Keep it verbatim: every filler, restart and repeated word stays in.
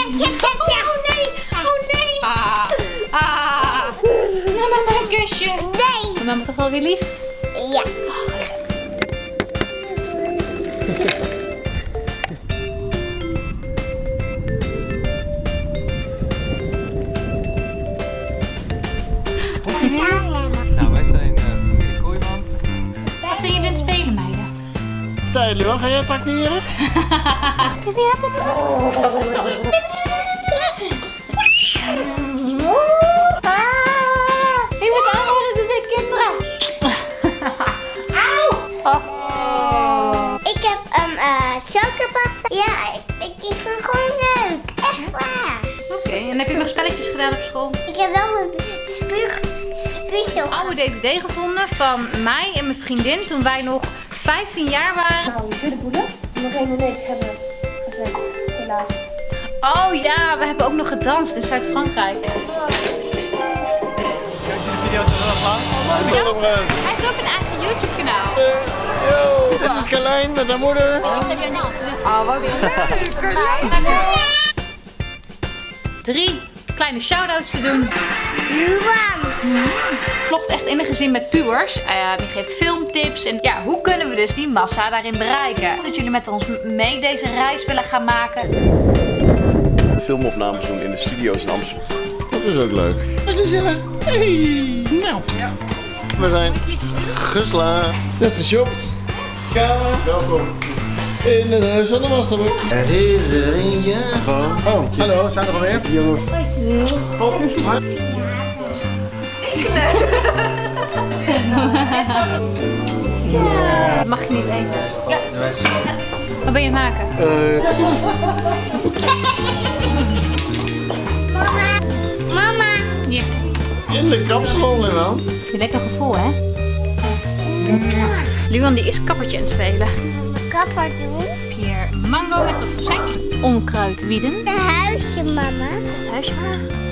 check, check, check, check. Oh, oh nee, oh nee. Ah, ah. Nou, maak maar een kusje. Nee. Mama is toch wel weer lief? Ja. Stijlen hoor, ga jij tracteren? Dus je hebt het ook. Ik moet aanhouden, dus ik kinderen. Auw! Oh. Ik heb een um, uh, chocopasta. Ja, ik, ik vind het gewoon leuk. Echt waar. Oké, okay, en heb je nog spelletjes gedaan op school? Ik heb wel een spuug, spuugje. Een oude D V D gevonden van mij en mijn vriendin toen wij nog vijftien jaar waren. Nou, jullie boelen. Nog één week hebben we gezet, helaas. Oh ja, we hebben ook nog gedanst in Zuid-Frankrijk. Kijk, jullie video's zijn wel lang. Hij heeft ook een eigen YouTube kanaal. Uh, yo, dit is Carlijn met haar moeder. Oh, oh wat leuk, Carlijn. Drie kleine shout-outs te doen. Luan vlogt echt in een gezin met pubers. Uh, die geeft filmtips. En ja, hoe kunnen we dus die massa daarin bereiken? Dat jullie met ons mee deze reis willen gaan maken. Filmopnames doen in de studio's in Amsterdam. Dat is ook leuk. Dat is gezellig. Hey. Nou, ja. We zijn geslaagd. Net geshopt. Kamer. Welkom. In het huis van de masterboek. Er is er een jaar van. Oh, hallo, zijn we er alweer? Jongen. Top. Ja. Mag je niet eten? Ja. Wat ben je aan het maken? Uh, Mama. Mama. Ja. In de kapsalon, Luan. Lekker gevoel, hè? Luan die is kappertje aan het spelen. Kapper doen. Hier mango met wat gezekjes. Onkruid wieden. Het huisje, mama. Is het huisje, mama?